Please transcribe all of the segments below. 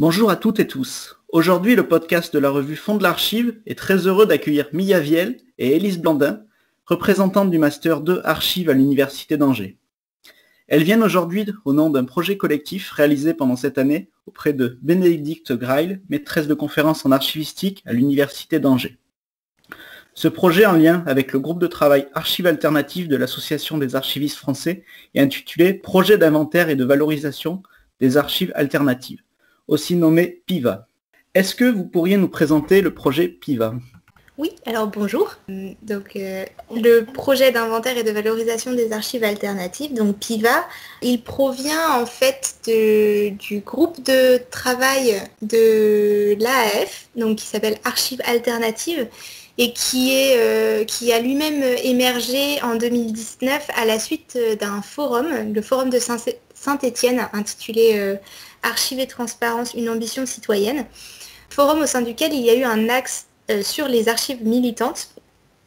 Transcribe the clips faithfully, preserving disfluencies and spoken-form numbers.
Bonjour à toutes et tous. Aujourd'hui, le podcast de la revue Fonds de l'Archive est très heureux d'accueillir Mia Viel et Élise Blandin, représentantes du Master deux Archives à l'Université d'Angers. Elles viennent aujourd'hui au nom d'un projet collectif réalisé pendant cette année auprès de Bénédicte Grailles, maîtresse de conférences en archivistique à l'Université d'Angers. Ce projet, en lien avec le groupe de travail Archives Alternatives de l'Association des archivistes français, est intitulé « Projet d'inventaire et de valorisation des archives alternatives », aussi nommé PIVAA. Est-ce que vous pourriez nous présenter le projet PIVAA ? Oui, alors bonjour. Donc, euh, le projet d'inventaire et de valorisation des archives alternatives, donc PIVAA, il provient en fait de, du groupe de travail de l'A A F, donc qui s'appelle Archives Alternatives, et qui, est, euh, qui a lui-même émergé en deux mille dix-neuf à la suite d'un forum, le forum de Saint-Étienne, intitulé euh, « Archives et transparence, une ambition citoyenne », forum au sein duquel il y a eu un axe euh, sur les archives militantes,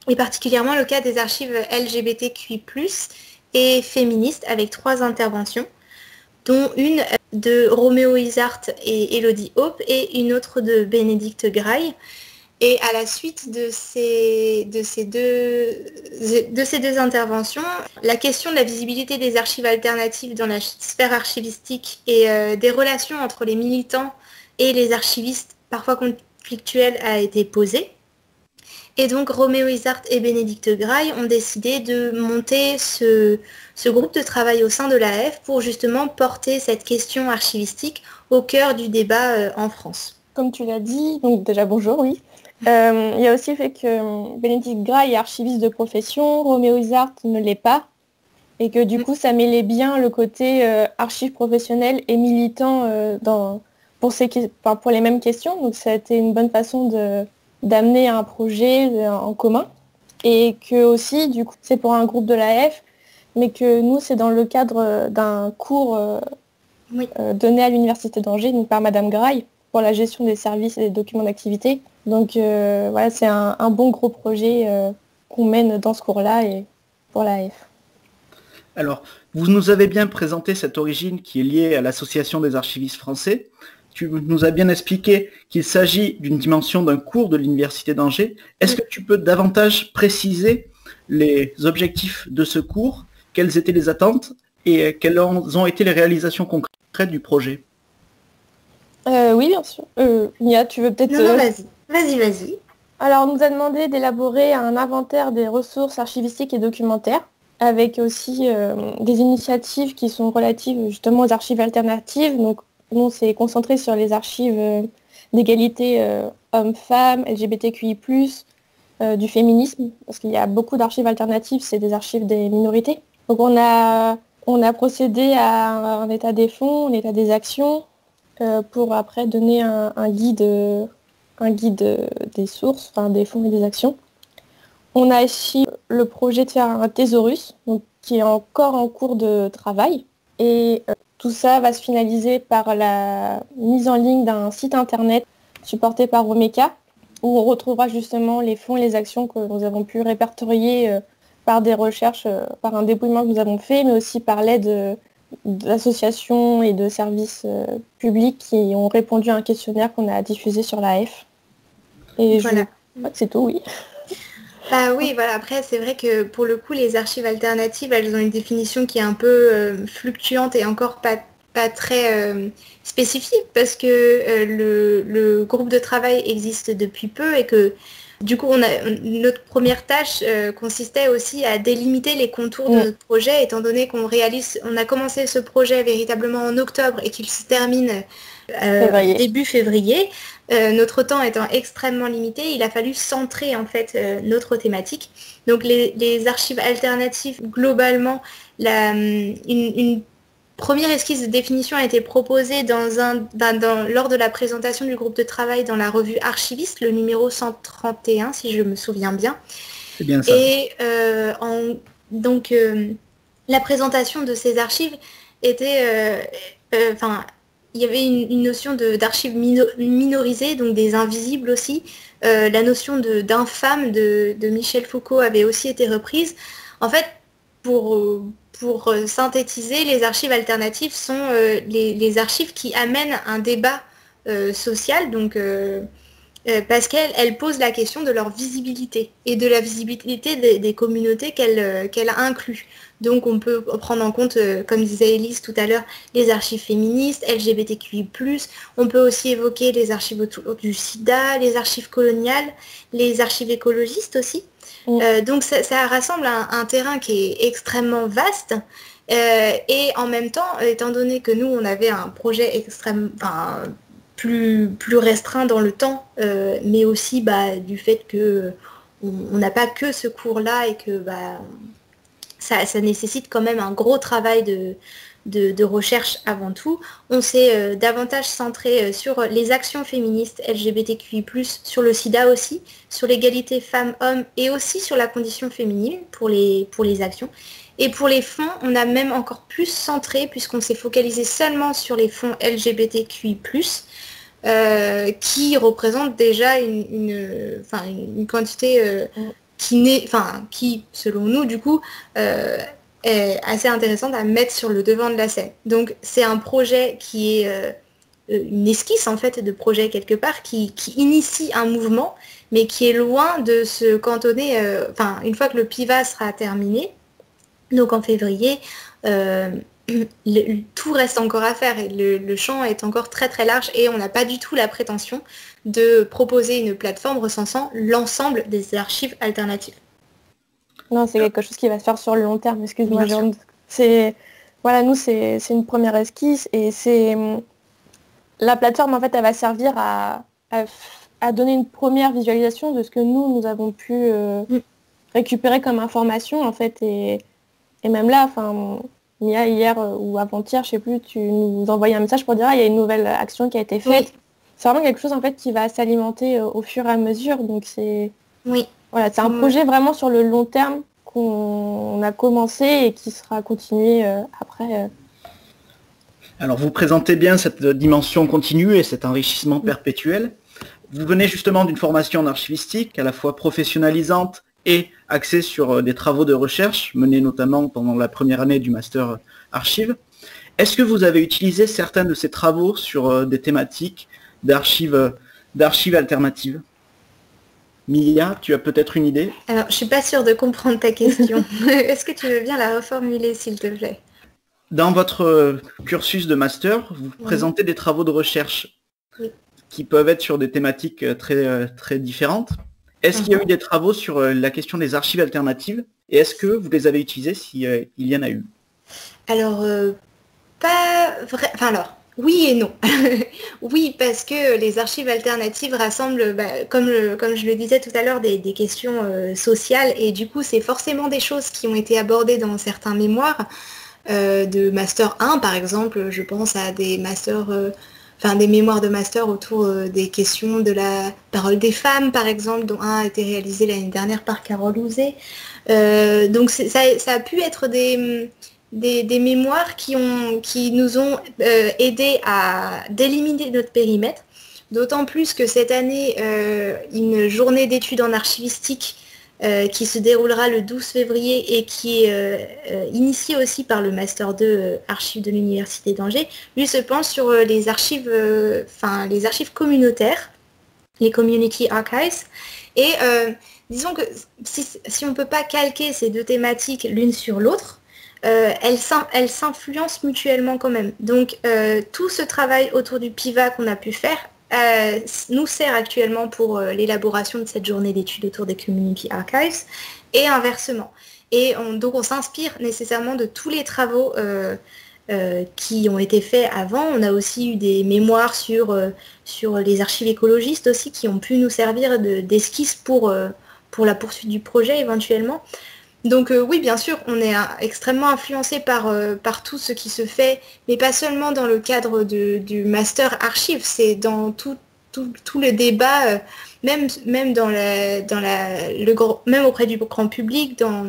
et particulièrement le cas des archives L G B T Q I plus, et féministes, avec trois interventions, dont une de Roméo Isart et Elodie Hope, et une autre de Bénédicte Grailles. Et à la suite de ces, de, ces deux, de ces deux interventions, la question de la visibilité des archives alternatives dans la sphère archivistique et euh, des relations entre les militants et les archivistes, parfois conflictuelles, a été posée. Et donc Roméo Isart et Bénédicte Grailles ont décidé de monter ce, ce groupe de travail au sein de l'A F pour justement porter cette question archivistique au cœur du débat euh, en France. Comme tu l'as dit, donc déjà bonjour, oui. Euh, il y a aussi le fait que Bénédicte Grailles est archiviste de profession, Roméo Isart ne l'est pas, et que du coup ça mêlait bien le côté euh, archive professionnelle et militant euh, dans, pour, ces, enfin, pour les mêmes questions, donc ça a été une bonne façon d'amener un projet en commun, et que aussi du coup c'est pour un groupe de l'A F, mais que nous c'est dans le cadre d'un cours euh, oui. euh, donné à l'Université d'Angers, donc par Madame Grailles, pour la gestion des services et des documents d'activité. Donc euh, voilà, c'est un, un bon gros projet euh, qu'on mène dans ce cours-là et pour l'A F. Alors, vous nous avez bien présenté cette origine qui est liée à l'Association des archivistes français. Tu nous as bien expliqué qu'il s'agit d'une dimension d'un cours de l'Université d'Angers. Est-ce que tu peux davantage préciser les objectifs de ce cours, quelles étaient les attentes et quelles ont été les réalisations concrètes du projet ? Euh, oui, bien sûr. Euh, Mia, tu veux peut-être... Non, non, vas-y. Vas-y, vas-y. Alors, on nous a demandé d'élaborer un inventaire des ressources archivistiques et documentaires, avec aussi euh, des initiatives qui sont relatives justement aux archives alternatives. Donc, nous, on s'est concentré sur les archives euh, d'égalité euh, hommes-femmes, L G B T Q I plus, euh, du féminisme, parce qu'il y a beaucoup d'archives alternatives, c'est des archives des minorités. Donc, on a, on a procédé à un état des fonds, un état des actions, pour après donner un, un guide, un guide des sources, enfin des fonds et des actions. On a aussi le projet de faire un thésaurus, donc, qui est encore en cours de travail. Et euh, tout ça va se finaliser par la mise en ligne d'un site internet supporté par Omeka, où on retrouvera justement les fonds et les actions que nous avons pu répertorier euh, par des recherches, euh, par un dépouillement que nous avons fait, mais aussi par l'aide... Euh, d'associations et de services euh, publics qui ont répondu à un questionnaire qu'on a diffusé sur l'A F. Et voilà. Je... Ouais, c'est tout, oui. Bah oui, voilà. Après, c'est vrai que pour le coup, les archives alternatives, elles ont une définition qui est un peu euh, fluctuante et encore pas, pas très euh, spécifique, parce que euh, le, le groupe de travail existe depuis peu et que du coup, on a, notre première tâche euh, consistait aussi à délimiter les contours de notre projet, étant donné qu'on réalise, on a commencé ce projet véritablement en octobre et qu'il se termine euh, février. début février. Euh, notre temps étant extrêmement limité, il a fallu centrer en fait euh, notre thématique. Donc, les, les archives alternatives, globalement, la, une, une première esquisse de définition a été proposée dans un, ben dans, lors de la présentation du groupe de travail dans la revue Archiviste, le numéro cent trente et un, si je me souviens bien. C'est bien ça. Et euh, en, donc, euh, la présentation de ces archives était... Enfin, euh, euh, il y avait une, une notion d'archives mino minorisées, donc des invisibles aussi. Euh, la notion d'infâme de, de, de Michel Foucault avait aussi été reprise. En fait, pour... Euh, Pour synthétiser, les archives alternatives sont euh, les, les archives qui amènent un débat euh, sociale, donc, euh, euh, parce qu'elle elle pose la question de leur visibilité et de la visibilité des, des communautés qu'elle euh, qu'elle inclut. Donc on peut prendre en compte, euh, comme disait Élise tout à l'heure, les archives féministes, L G B T Q I plus, on peut aussi évoquer les archives autour du sida, les archives coloniales, les archives écologistes aussi. Mmh. Euh, donc ça, ça rassemble un, un terrain qui est extrêmement vaste, euh, et en même temps, étant donné que nous on avait un projet extrême, enfin, plus, plus restreint dans le temps, euh, mais aussi bah, du fait que on n'a pas que ce cours-là et que... Bah, Ça, ça nécessite quand même un gros travail de, de, de recherche avant tout. On s'est euh, davantage centré euh, sur les actions féministes L G B T Q I plus, sur le sida aussi, sur l'égalité femmes-hommes et aussi sur la condition féminine pour les, pour les actions. Et pour les fonds, on a même encore plus centré puisqu'on s'est focalisé seulement sur les fonds L G B T Q I plus, euh, qui représentent déjà une, une, enfin, une quantité... Euh, qui naît, enfin, qui, selon nous, du coup, euh, est assez intéressante à mettre sur le devant de la scène. Donc, c'est un projet qui est euh, une esquisse, en fait, de projet quelque part, qui, qui initie un mouvement, mais qui est loin de se cantonner, enfin, euh, une fois que le PIVAA sera terminé, donc en février, euh, le, tout reste encore à faire, et le, le champ est encore très très large, et on n'a pas du tout la prétention de proposer une plateforme recensant l'ensemble des archives alternatives. Non, c'est quelque chose qui va se faire sur le long terme, excuse-moi. C'est voilà, nous, c'est une première esquisse et c'est la plateforme, en fait, elle va servir à, à, à donner une première visualisation de ce que nous, nous avons pu euh, mm. récupérer comme information, en fait, et, et même là, enfin, Mia, hier ou avant-hier, je sais plus, tu nous envoyais un message pour dire ah, il y a une nouvelle action qui a été faite. Oui. C'est vraiment quelque chose en fait qui va s'alimenter euh, au fur et à mesure, donc c'est oui. Voilà, c'est un projet vraiment sur le long terme qu'on a commencé et qui sera continué euh, après. Euh... Alors vous présentez bien cette dimension continue et cet enrichissement oui. perpétuel. Vous venez justement d'une formation archivistique à la fois professionnalisante et axée sur euh, des travaux de recherche menés notamment pendant la première année du master archive. Est-ce que vous avez utilisé certains de ces travaux sur euh, des thématiques d'archives d'archives alternatives? Mia, tu as peut-être une idée? Alors, je suis pas sûre de comprendre ta question. Est-ce que tu veux bien la reformuler, s'il te plaît? Dans votre cursus de master, vous oui. présentez des travaux de recherche oui. qui peuvent être sur des thématiques très, très différentes. Est-ce uh-huh. qu'il y a eu des travaux sur la question des archives alternatives? Et est-ce que vous les avez utilisés, si, euh, il y en a eu? Alors, euh, pas vrai... Enfin, alors... Oui et non. Oui, parce que les archives alternatives rassemblent, bah, comme, le, comme je le disais tout à l'heure, des, des questions euh, sociales. Et du coup, c'est forcément des choses qui ont été abordées dans certains mémoires euh, de Master un, par exemple. Je pense à des, masters, euh, enfin, des mémoires de Master autour euh, des questions de la parole des femmes, par exemple, dont un a été réalisé l'année dernière par Carole Ouzet. Euh, donc ça, ça a pu être des... Des, des mémoires qui, ont, qui nous ont euh, aidé à délimiter notre périmètre, d'autant plus que cette année, euh, une journée d'études en archivistique euh, qui se déroulera le douze février et qui est euh, euh, initiée aussi par le Master deux euh, Archives de l'Université d'Angers, lui se penche sur euh, les, archives, euh, 'fin, les archives communautaires, les Community Archives, et euh, disons que si, si on ne peut pas calquer ces deux thématiques l'une sur l'autre, Euh, elles s'influencent mutuellement quand même. Donc euh, tout ce travail autour du PIVAA qu'on a pu faire euh, nous sert actuellement pour euh, l'élaboration de cette journée d'études autour des Community Archives et inversement. Et on, donc on s'inspire nécessairement de tous les travaux euh, euh, qui ont été faits avant. On a aussi eu des mémoires sur, euh, sur les archives écologistes aussi qui ont pu nous servir d'esquisse de, pour, euh, pour la poursuite du projet éventuellement. Donc euh, oui, bien sûr, on est euh, extrêmement influencé par, euh, par tout ce qui se fait, mais pas seulement dans le cadre de, du master archive, c'est dans tout, tout, tout le débat, euh, même, même, dans la, dans la, le gros, même auprès du grand public, dans,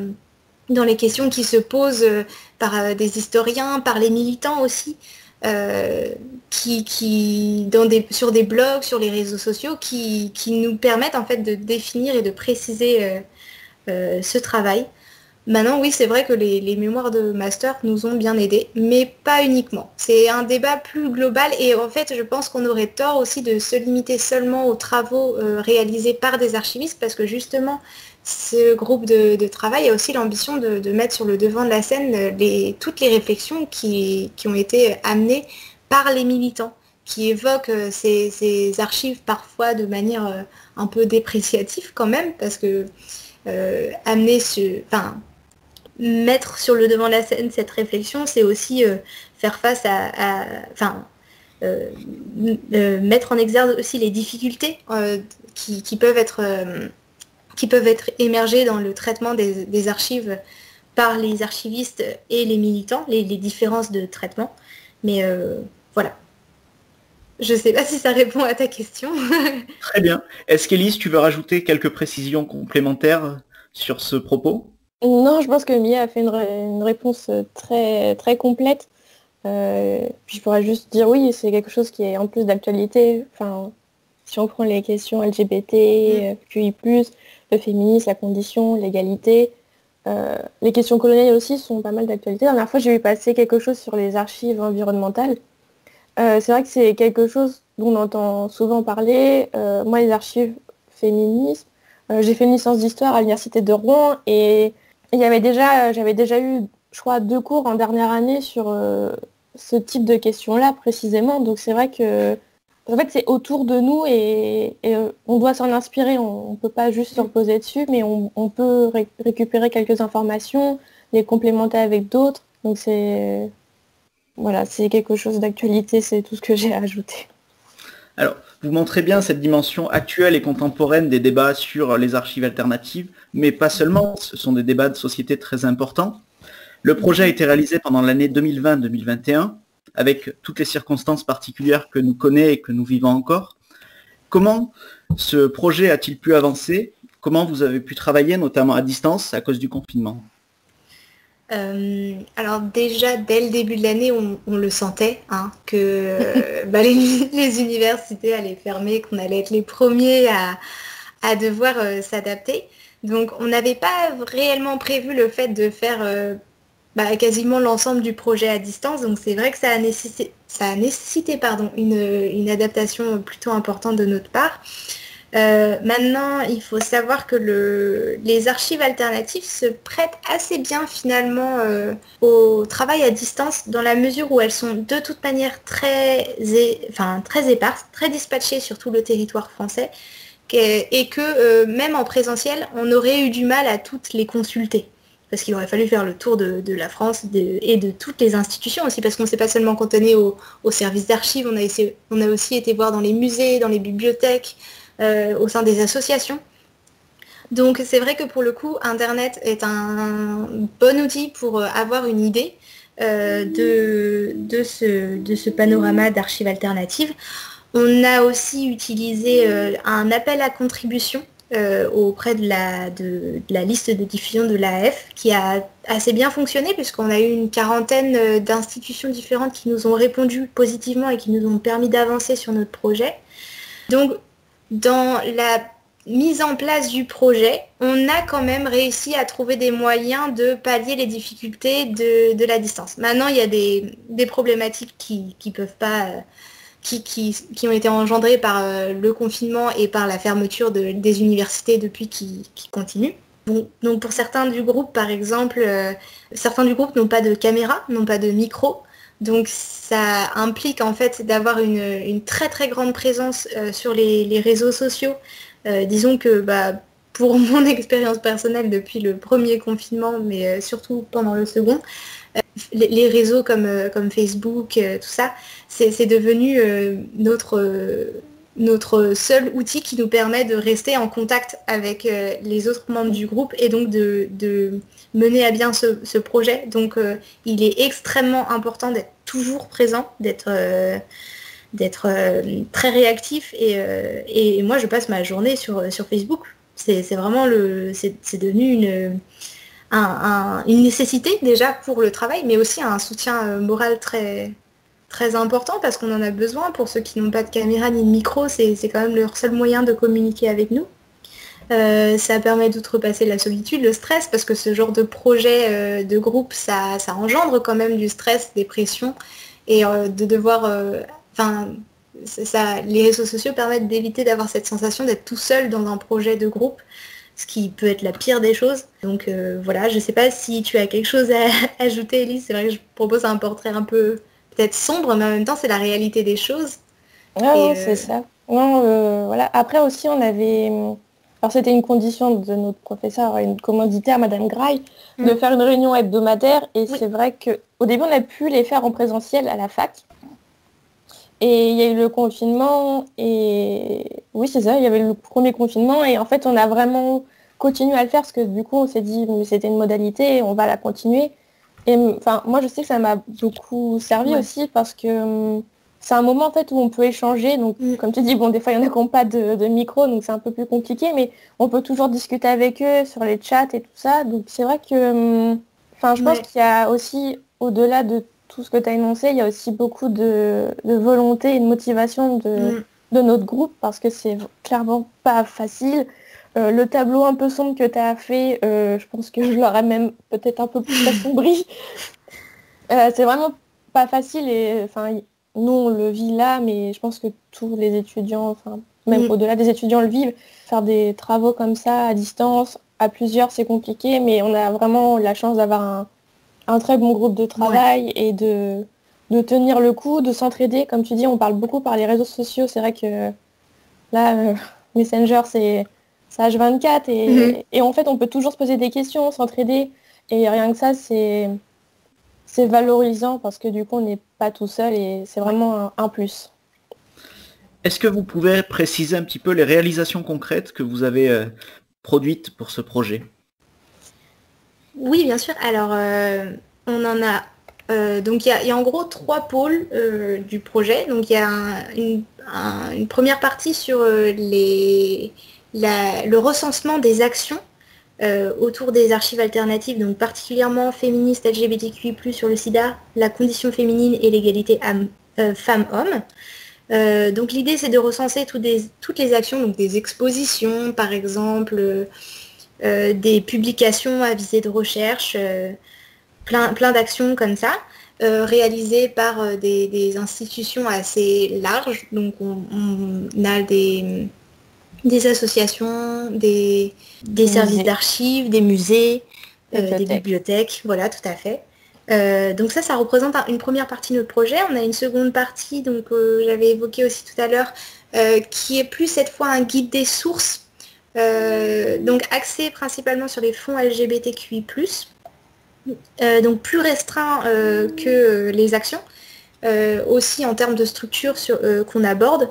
dans les questions qui se posent euh, par euh, des historiens, par les militants aussi, euh, qui, qui, dans des, sur des blogs, sur les réseaux sociaux, qui, qui nous permettent en fait de définir et de préciser euh, euh, ce travail. Maintenant, oui, c'est vrai que les, les mémoires de master nous ont bien aidés, mais pas uniquement. C'est un débat plus global et en fait, je pense qu'on aurait tort aussi de se limiter seulement aux travaux euh, réalisés par des archivistes parce que justement, ce groupe de, de travail a aussi l'ambition de, de mettre sur le devant de la scène les, toutes les réflexions qui, qui ont été amenées par les militants, qui évoquent ces, ces archives parfois de manière un peu dépréciative quand même parce que euh, amener ce... Enfin, mettre sur le devant de la scène cette réflexion, c'est aussi euh, faire face à... Enfin, euh, euh, mettre en exergue aussi les difficultés euh, qui, qui, peuvent être, euh, qui peuvent être émergées dans le traitement des, des archives par les archivistes et les militants, les, les différences de traitement. Mais euh, voilà. Je ne sais pas si ça répond à ta question. Très bien. Est-ce qu'Élise, tu veux rajouter quelques précisions complémentaires sur ce propos ? Non, je pense que Mia a fait une, une réponse très, très complète. Euh, puis je pourrais juste dire oui, c'est quelque chose qui est en plus d'actualité. Enfin, si on prend les questions L G B T, mmh. Q I plus, le féminisme, la condition, l'égalité, euh, les questions coloniales aussi sont pas mal d'actualité. La dernière fois, j'ai vu passer quelque chose sur les archives environnementales. Euh, c'est vrai que c'est quelque chose dont on entend souvent parler. Euh, moi, les archives féministes, euh, j'ai fait une licence d'histoire à l'université de Rouen et il y avait déjà, j'avais déjà eu, je crois, deux cours en dernière année sur euh, ce type de questions-là précisément. Donc c'est vrai que, en fait, c'est autour de nous et, et euh, on doit s'en inspirer. On ne peut pas juste se reposer dessus, mais on, on peut ré- récupérer quelques informations, les complémenter avec d'autres. Donc c'est... Voilà, c'est quelque chose d'actualité, c'est tout ce que j'ai à ajouter. Alors, vous montrez bien cette dimension actuelle et contemporaine des débats sur les archives alternatives, mais pas seulement, ce sont des débats de société très importants. Le projet a été réalisé pendant l'année deux mille vingt deux mille vingt et un, avec toutes les circonstances particulières que nous connaissons et que nous vivons encore. Comment ce projet a-t-il pu avancer? Comment vous avez pu travailler, notamment à distance, à cause du confinement? Euh, alors déjà, dès le début de l'année, on, on le sentait, hein, que euh, bah, les, les universités allaient fermer, qu'on allait être les premiers à, à devoir euh, s'adapter. Donc on n'avait pas réellement prévu le fait de faire euh, bah, quasiment l'ensemble du projet à distance. Donc c'est vrai que ça a nécessité, ça a nécessité pardon, une, une adaptation plutôt importante de notre part. Euh, maintenant, il faut savoir que le, les archives alternatives se prêtent assez bien finalement euh, au travail à distance dans la mesure où elles sont de toute manière très, é, enfin, très éparses, très dispatchées sur tout le territoire français et que euh, même en présentiel, on aurait eu du mal à toutes les consulter. Parce qu'il aurait fallu faire le tour de, de la France de, et de toutes les institutions aussi, parce qu'on ne s'est pas seulement cantonné au, au service d'archives, on a, essayé, on a aussi été voir dans les musées, dans les bibliothèques, Euh, au sein des associations. Donc c'est vrai que pour le coup, Internet est un bon outil pour euh, avoir une idée euh, de, de, ce, de ce panorama d'archives alternatives. On a aussi utilisé euh, un appel à contribution euh, auprès de la, de, de la liste de diffusion de l'A F qui a assez bien fonctionné puisqu'on a eu une quarantaine d'institutions différentes qui nous ont répondu positivement et qui nous ont permis d'avancer sur notre projet. Donc, dans la mise en place du projet, on a quand même réussi à trouver des moyens de pallier les difficultés de, de la distance. Maintenant, il y a des, des problématiques qui, qui, peuvent pas, qui, qui, qui ont été engendrées par le confinement et par la fermeture de, des universités depuis qui, qui continuent. Bon, donc pour certains du groupe, par exemple, euh, certains du groupe n'ont pas de caméra, n'ont pas de micro. Donc ça implique en fait d'avoir une, une très très grande présence euh, sur les, les réseaux sociaux. Euh, disons que bah, pour mon expérience personnelle depuis le premier confinement, mais euh, surtout pendant le second, euh, les, les réseaux comme, euh, comme Facebook, euh, tout ça, c'est, c'est devenu euh, notre, euh, notre seul outil qui nous permet de rester en contact avec euh, les autres membres du groupe et donc de... de mener à bien ce, ce projet, donc euh, il est extrêmement important d'être toujours présent, d'être, euh, d'être euh, très réactif et, euh, et moi je passe ma journée sur, sur Facebook, c'est, c'est vraiment le, c'est, c'est devenu une, un, un, une nécessité déjà pour le travail mais aussi un soutien moral très, très important parce qu'on en a besoin pour ceux qui n'ont pas de caméra ni de micro, c'est, c'est quand même leur seul moyen de communiquer avec nous. Euh, ça permet d'outrepasser la solitude, le stress, parce que ce genre de projet euh, de groupe, ça, ça engendre quand même du stress, des pressions, et euh, de devoir... Enfin, euh, ça, les réseaux sociaux permettent d'éviter d'avoir cette sensation d'être tout seul dans un projet de groupe, ce qui peut être la pire des choses. Donc euh, voilà, je ne sais pas si tu as quelque chose à ajouter, Élise. C'est vrai que je propose un portrait un peu peut-être sombre, mais en même temps, c'est la réalité des choses. Ah, oui, euh... c'est ça. Non, euh, voilà. Après aussi, on avait... Alors c'était une condition de notre professeur, une commanditaire, Madame Grailles, mmh. de faire une réunion hebdomadaire. Et oui. c'est vrai qu'au début, on a pu les faire en présentiel à la fac. Et il y a eu le confinement. Et oui, c'est ça, il y avait le premier confinement. Et en fait, on a vraiment continué à le faire parce que du coup, on s'est dit, mais c'était une modalité, on va la continuer. Et enfin, moi, je sais que ça m'a beaucoup servi ouais. aussi parce que... C'est un moment en fait où on peut échanger, donc mm. comme tu dis, bon des fois il y en a qui n'ont pas de, de micro, donc c'est un peu plus compliqué, mais on peut toujours discuter avec eux sur les chats et tout ça. Donc c'est vrai que, enfin je pense ouais. qu'il y a aussi, au-delà de tout ce que tu as énoncé, il y a aussi beaucoup de, de volonté et de motivation de, mm. de notre groupe, parce que c'est clairement pas facile. Euh, le tableau un peu sombre que tu as fait, euh, je pense que je l'aurais même peut-être un peu plus assombri. euh, c'est vraiment pas facile et enfin. Nous, on le vit là, mais je pense que tous les étudiants, enfin même mmh. au-delà des étudiants, le vivent. Faire des travaux comme ça, à distance, à plusieurs, c'est compliqué, mais on a vraiment la chance d'avoir un, un très bon groupe de travail ouais. et de, de tenir le coup, de s'entraider. Comme tu dis, on parle beaucoup par les réseaux sociaux. C'est vrai que là, euh, Messenger, c'est H vingt-quatre. Et, mmh. et en fait, on peut toujours se poser des questions, s'entraider. Et rien que ça, c'est... C'est valorisant parce que du coup, on n'est pas tout seul et c'est vraiment un, un plus. Est-ce que vous pouvez préciser un petit peu les réalisations concrètes que vous avez euh, produites pour ce projet ? Oui, bien sûr. Alors, euh, on en a... Euh, donc, il y, y a en gros trois pôles euh, du projet. Donc, il y a un, une, un, une première partie sur euh, les, la, le recensement des actions Euh, autour des archives alternatives, donc particulièrement féministes, L G B T Q I plus, sur le sida, la condition féminine et l'égalité euh, femmes-hommes. Euh, donc l'idée, c'est de recenser tout des, toutes les actions, donc des expositions, par exemple, euh, des publications à visée de recherche, euh, plein, plein d'actions comme ça, euh, réalisées par des, des institutions assez larges. Donc on, on a des... des associations, des, des services d'archives, des musées, bibliothèques. Euh, des bibliothèques, voilà, tout à fait. Euh, donc ça, ça représente une première partie de notre projet. On a une seconde partie, donc euh, j'avais évoqué aussi tout à l'heure, euh, qui est plus cette fois un guide des sources, euh, donc axé principalement sur les fonds L G B T Q I plus, euh, donc plus restreint euh, que les actions, euh, aussi en termes de structure sur, euh, qu'on aborde.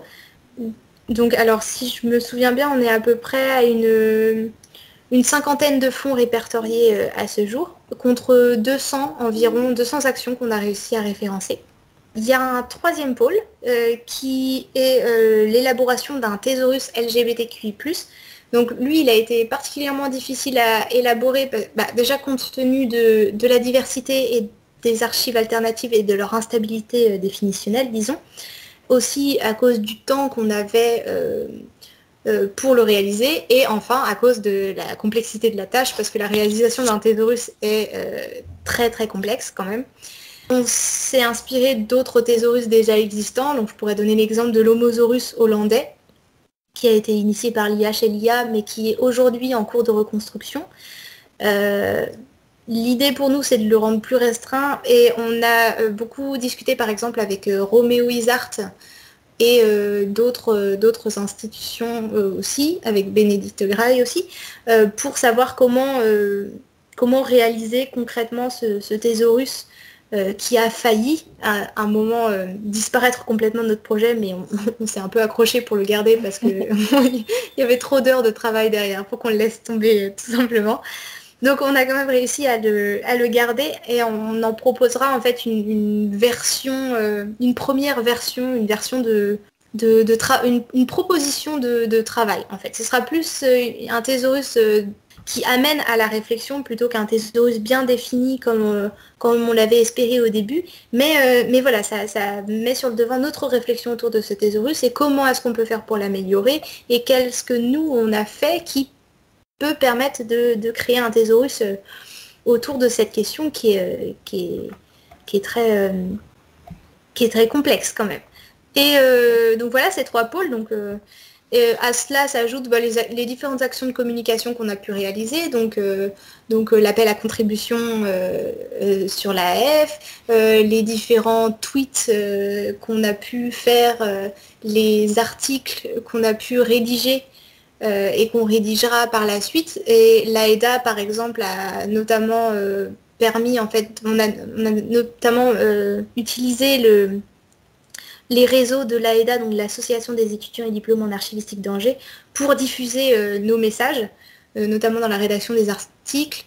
Donc alors si je me souviens bien, on est à peu près à une, une cinquantaine de fonds répertoriés à ce jour, contre deux cents environ, deux cents actions qu'on a réussi à référencer. Il y a un troisième pôle euh, qui est euh, l'élaboration d'un thésaurus L G B T Q I plus. Donc lui, il a été particulièrement difficile à élaborer, bah, déjà compte tenu de, de la diversité et des archives alternatives et de leur instabilité euh, définitionnelle, disons. Aussi à cause du temps qu'on avait euh, euh, pour le réaliser, et enfin à cause de la complexité de la tâche, parce que la réalisation d'un thésaurus est euh, très très complexe quand même. On s'est inspiré d'autres thésaurus déjà existants, donc je pourrais donner l'exemple de l'homosaurus hollandais, qui a été initié par l'I H L I A, mais qui est aujourd'hui en cours de reconstruction. Euh, L'idée pour nous, c'est de le rendre plus restreint, et on a euh, beaucoup discuté par exemple avec euh, Roméo Isart et euh, d'autres euh, d'autres institutions euh, aussi, avec Bénédicte Grailles aussi, euh, pour savoir comment, euh, comment réaliser concrètement ce, ce thésaurus euh, qui a failli à un moment euh, disparaître complètement de notre projet, mais on, on s'est un peu accroché pour le garder parce qu'il y avait trop d'heures de travail derrière pour qu'on le laisse tomber euh, tout simplement. Donc on a quand même réussi à le, à le garder, et on en proposera en fait une, une version, euh, une première version, une version de, de, de tra- une, une proposition de, de travail en fait. Ce sera plus euh, un thésaurus euh, qui amène à la réflexion plutôt qu'un thésaurus bien défini comme, euh, comme on l'avait espéré au début. Mais, euh, mais voilà, ça, ça met sur le devant notre réflexion autour de ce thésaurus et comment est-ce qu'on peut faire pour l'améliorer et qu'est-ce que nous on a fait qui peut permettre de, de créer un thésaurus euh, autour de cette question qui est, euh, qui est, qui est, très, euh, qui est très complexe quand même. Et euh, donc voilà ces trois pôles. Donc, euh, et à cela s'ajoutent bah, les, les différentes actions de communication qu'on a pu réaliser, donc, euh, donc euh, l'appel à contribution euh, euh, sur l'A F, euh, les différents tweets euh, qu'on a pu faire, euh, les articles qu'on a pu rédiger euh, et qu'on rédigera par la suite. Et l'A E D A par exemple a notamment euh, permis, en fait, on a, on a notamment euh, utilisé le... les réseaux de l'A E D A, donc l'Association des étudiants et diplômes en archivistique d'Angers, pour diffuser euh, nos messages, euh, notamment dans la rédaction des articles.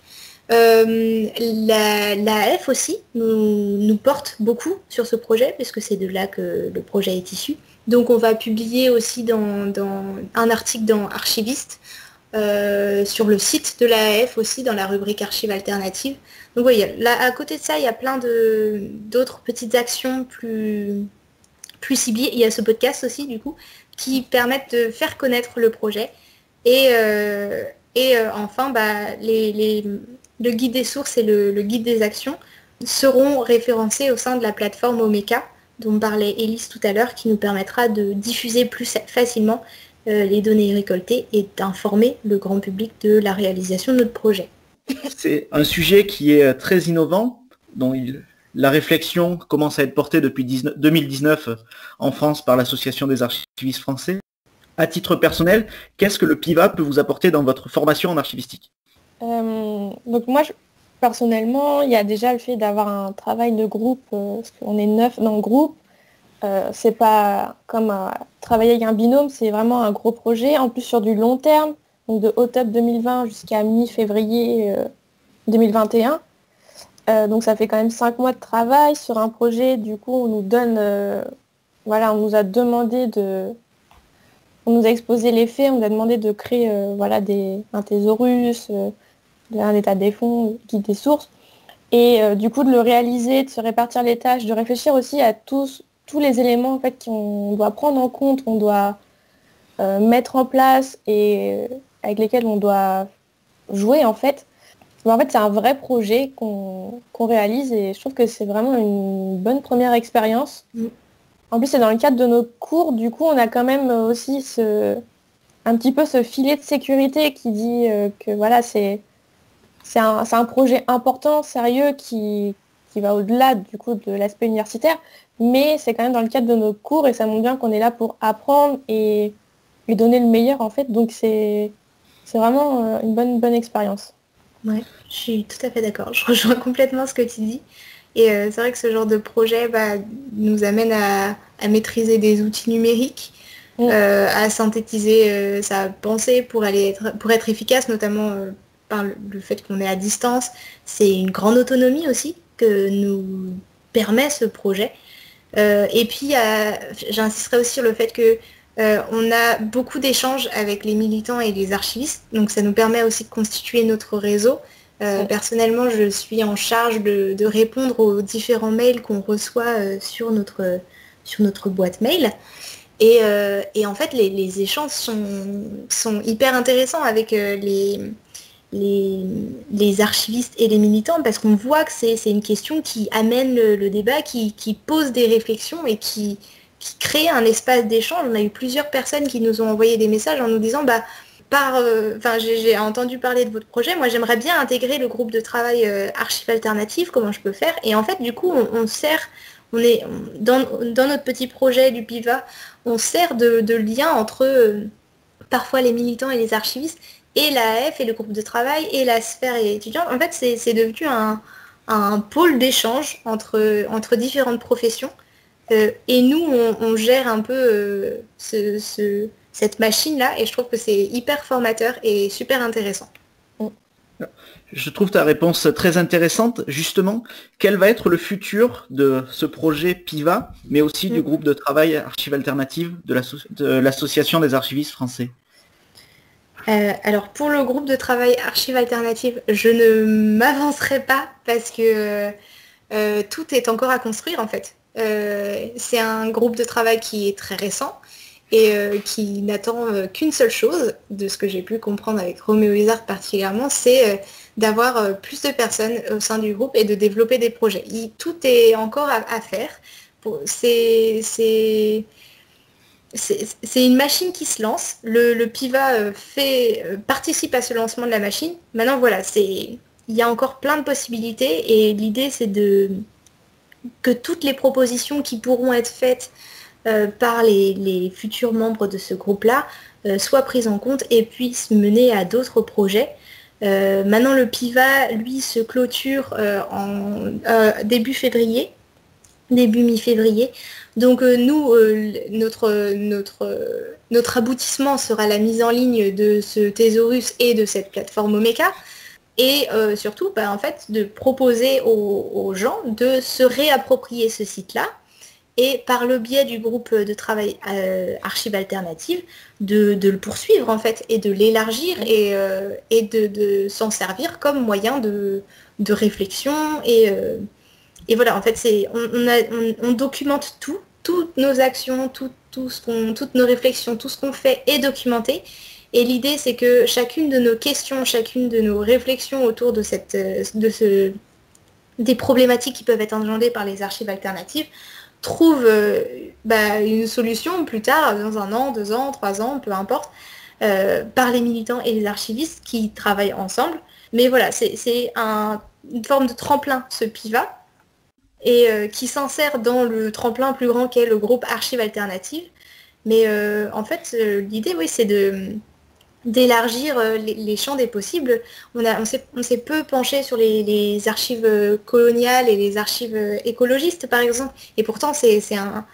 Euh, L'A F aussi nous, nous porte beaucoup sur ce projet, puisque c'est de là que le projet est issu. Donc on va publier aussi dans, dans un article dans Archiviste, euh, sur le site de l'A F aussi, dans la rubrique Archives alternatives. Donc oui, là, à côté de ça, il y a plein d'autres petites actions plus... plus ciblé, il y a ce podcast aussi du coup qui permettent de faire connaître le projet et, euh, et euh, enfin bah, les, les, le guide des sources et le, le guide des actions seront référencés au sein de la plateforme Omeka dont parlait Élise tout à l'heure, qui nous permettra de diffuser plus facilement euh, les données récoltées et d'informer le grand public de la réalisation de notre projet. C'est un sujet qui est très innovant, dont il la réflexion commence à être portée depuis deux mille dix-neuf en France par l'Association des archivistes français. À titre personnel, qu'est-ce que le PIVAA peut vous apporter dans votre formation en archivistique ? euh, Donc moi, je, personnellement, il y a déjà le fait d'avoir un travail de groupe, euh, parce qu'on est neuf dans le groupe. Euh, c'est pas comme euh, travailler avec un binôme, c'est vraiment un gros projet, en plus sur du long terme, donc de octobre deux mille vingt jusqu'à mi-février euh, deux mille vingt et un. Euh, donc ça fait quand même cinq mois de travail sur un projet. Du coup on nous donne, euh, voilà, on nous a demandé de, on nous a exposé les faits, on nous a demandé de créer, euh, voilà, des, un thésaurus, euh, un état des fonds, guide des sources, et euh, du coup de le réaliser, de se répartir les tâches, de réfléchir aussi à tous, tous les éléments en fait qu'on doit prendre en compte, qu'on doit euh, mettre en place et euh, avec lesquels on doit jouer en fait. Mais en fait, c'est un vrai projet qu'on qu'on réalise et je trouve que c'est vraiment une bonne première expérience. Mmh. En plus, c'est dans le cadre de nos cours. Du coup, on a quand même aussi ce, un petit peu ce filet de sécurité qui dit euh, que voilà, c'est c'est un, c'est un projet important, sérieux, qui, qui va au-delà du coup de l'aspect universitaire. Mais c'est quand même dans le cadre de nos cours et ça montre bien qu'on est là pour apprendre et, et donner le meilleur en fait. Donc, c'est c'est vraiment euh, une bonne, bonne expérience. Ouais, je suis tout à fait d'accord. Je rejoins complètement ce que tu dis. Et euh, c'est vrai que ce genre de projet bah, nous amène à, à maîtriser des outils numériques, mmh. euh, à synthétiser euh, sa pensée pour, aller être, pour être efficace, notamment euh, par le, le fait qu'on est à distance. C'est une grande autonomie aussi que nous permet ce projet. Euh, et puis, euh, j'insisterai aussi sur le fait que Euh, on a beaucoup d'échanges avec les militants et les archivistes, donc ça nous permet aussi de constituer notre réseau. Euh, ouais. Personnellement, je suis en charge de, de répondre aux différents mails qu'on reçoit euh, sur, notre, sur notre boîte mail. Et, euh, et en fait, les, les échanges sont, sont hyper intéressants avec euh, les, les, les archivistes et les militants, parce qu'on voit que c'est une question qui amène le, le débat, qui, qui pose des réflexions et qui... qui crée un espace d'échange. On a eu plusieurs personnes qui nous ont envoyé des messages en nous disant bah, par, euh, j'ai entendu parler de votre projet, moi j'aimerais bien intégrer le groupe de travail euh, Archives Alternatives, comment je peux faire? Et en fait du coup on, on sert, on est, on, dans, dans notre petit projet du PIVAA, on sert de, de lien entre euh, parfois les militants et les archivistes, et l'A F et le groupe de travail, et la sphère étudiante. En fait c'est devenu un, un pôle d'échange entre, entre différentes professions. Euh, et nous, on, on gère un peu euh, ce, ce, cette machine-là, et je trouve que c'est hyper formateur et super intéressant. Je trouve ta réponse très intéressante. Justement, quel va être le futur de ce projet PIVAA, mais aussi mmh. du groupe de travail Archives Alternatives de l'Association des archivistes français? Euh, alors pour le groupe de travail Archives Alternatives, je ne m'avancerai pas parce que euh, tout est encore à construire en fait. Euh, c'est un groupe de travail qui est très récent et euh, qui n'attend euh, qu'une seule chose, de ce que j'ai pu comprendre avec Roméo Isart particulièrement, c'est euh, d'avoir euh, plus de personnes au sein du groupe et de développer des projets. Il, tout est encore à, à faire. C'est... C'est une machine qui se lance, le, le PIVAA fait, participe à ce lancement de la machine. Maintenant voilà, il y a encore plein de possibilités et l'idée c'est de que toutes les propositions qui pourront être faites euh, par les, les futurs membres de ce groupe-là euh, soient prises en compte et puissent mener à d'autres projets. Euh, maintenant le PIVAA, lui, se clôture euh, en euh, début février. Début mi-février. Donc euh, nous, euh, notre, notre, euh, notre aboutissement sera la mise en ligne de ce thésaurus et de cette plateforme Omeka. Et euh, surtout, bah, en fait, de proposer aux, aux gens de se réapproprier ce site-là et par le biais du groupe de travail euh, Archives Alternatives, de, de le poursuivre en fait et de l'élargir et, euh, et de, de s'en servir comme moyen de, de réflexion et... Euh, Et voilà, en fait, c'est on, on, on, on documente tout, toutes nos actions, tout, tout ce qu'on, toutes nos réflexions, tout ce qu'on fait est documenté. Et l'idée, c'est que chacune de nos questions, chacune de nos réflexions autour de cette, de ce, des problématiques qui peuvent être engendrées par les archives alternatives trouve euh, bah, une solution plus tard, dans un an, deux ans, trois ans, peu importe, euh, par les militants et les archivistes qui travaillent ensemble. Mais voilà, c'est un, une forme de tremplin, ce PIVAA, et euh, qui s'insère dans le tremplin plus grand qu'est le groupe Archives Alternatives. Mais euh, en fait, euh, l'idée, oui, c'est de d'élargir euh, les, les champs des possibles. On, a, on s'est on s'est peu penché sur les, les archives coloniales et les archives écologistes, par exemple. Et pourtant, c'est un,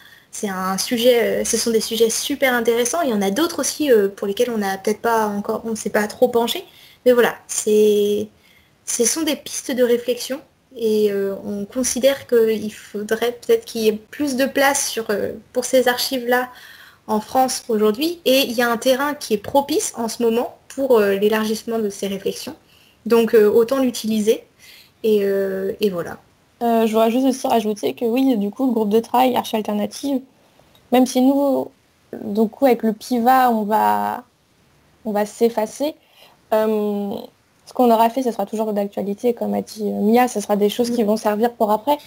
un sujet, euh, ce sont des sujets super intéressants. Il y en a d'autres aussi euh, pour lesquels on n'a peut-être pas encore, on ne s'est pas trop penché. Mais voilà, c'est ce sont des pistes de réflexion. Et euh, on considère qu'il faudrait peut-être qu'il y ait plus de place sur, euh, pour ces archives-là en France aujourd'hui. Et il y a un terrain qui est propice en ce moment pour euh, l'élargissement de ces réflexions. Donc euh, autant l'utiliser. Et, euh, et voilà. Euh, je voudrais juste aussi rajouter que oui, du coup, le groupe de travail Archives Alternatives, même si nous, donc, avec le PIVAA, on va, on va s'effacer, euh, ce qu'on aura fait, ce sera toujours d'actualité, comme a dit Mia, ce sera des choses qui vont servir pour après.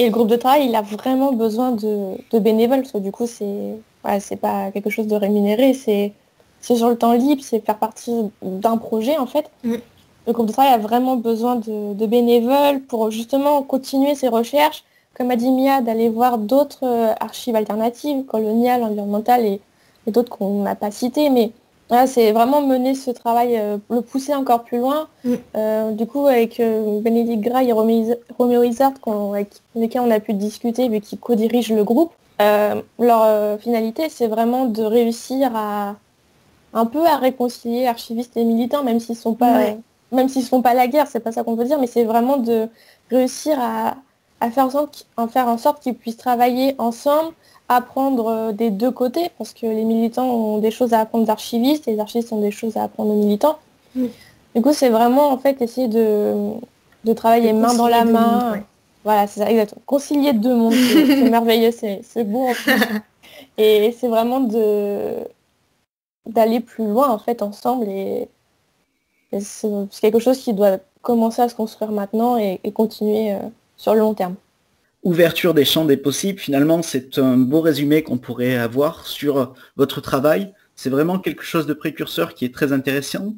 Et le groupe de travail, il a vraiment besoin de, de bénévoles, parce que du coup, c'est voilà, c'est pas quelque chose de rémunéré, c'est sur le temps libre, c'est faire partie d'un projet, en fait. Mm. Le groupe de travail a vraiment besoin de, de bénévoles pour justement continuer ses recherches, comme a dit Mia, d'aller voir d'autres archives alternatives, coloniales, environnementales et, et d'autres qu'on n'a pas citées, mais... Voilà, c'est vraiment mener ce travail, euh, le pousser encore plus loin. Mm. Euh, du coup, avec euh, Bénédicte Grailles et Roméo Isart, avec lesquels on a pu discuter, vu qu'ils co-dirigent le groupe, euh, leur euh, finalité, c'est vraiment de réussir à un peu à réconcilier archivistes et militants, même s'ils ne sont pas, ouais. euh, même s'ils font pas la guerre, c'est pas ça qu'on peut dire, mais c'est vraiment de réussir à, à faire en sorte, en faire en sorte qu'ils puissent travailler ensemble, apprendre des deux côtés, parce que les militants ont des choses à apprendre aux archivistes et les archivistes ont des choses à apprendre aux militants. Mmh. Du coup, c'est vraiment en fait essayer de, de travailler de main dans la main. Monde, ouais. Voilà, c'est ça, exactement. Concilier deux mondes, c'est merveilleux, c'est beau en fait. Et c'est vraiment de d'aller plus loin en fait ensemble. Et, et c'est quelque chose qui doit commencer à se construire maintenant et, et continuer euh, sur le long terme. Ouverture des champs des possibles, finalement, c'est un beau résumé qu'on pourrait avoir sur votre travail. C'est vraiment quelque chose de précurseur qui est très intéressant.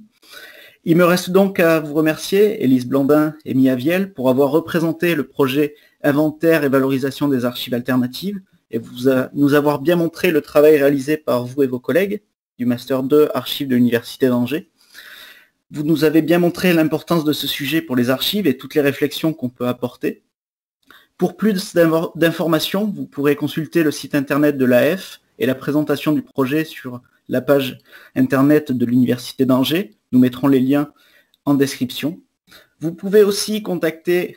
Il me reste donc à vous remercier, Élise Blandin et Mia Viel, pour avoir représenté le projet Inventaire et valorisation des archives alternatives et vous a, nous avoir bien montré le travail réalisé par vous et vos collègues du Master deux Archives de l'Université d'Angers. Vous nous avez bien montré l'importance de ce sujet pour les archives et toutes les réflexions qu'on peut apporter. Pour plus d'informations, vous pourrez consulter le site internet de l'A F et la présentation du projet sur la page internet de l'Université d'Angers. Nous mettrons les liens en description. Vous pouvez aussi contacter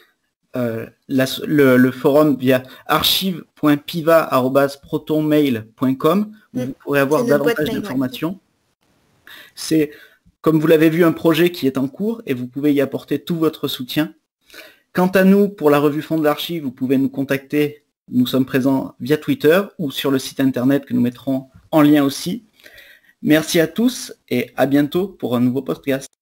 euh, la, le, le forum via archives point pivaa arobase protonmail point com où vous pourrez avoir davantage d'informations. C'est, comme vous l'avez vu, un projet qui est en cours et vous pouvez y apporter tout votre soutien. Quant à nous, pour la revue Fonds de l'Archive, vous pouvez nous contacter. Nous sommes présents via Twitter ou sur le site internet que nous mettrons en lien aussi. Merci à tous et à bientôt pour un nouveau podcast.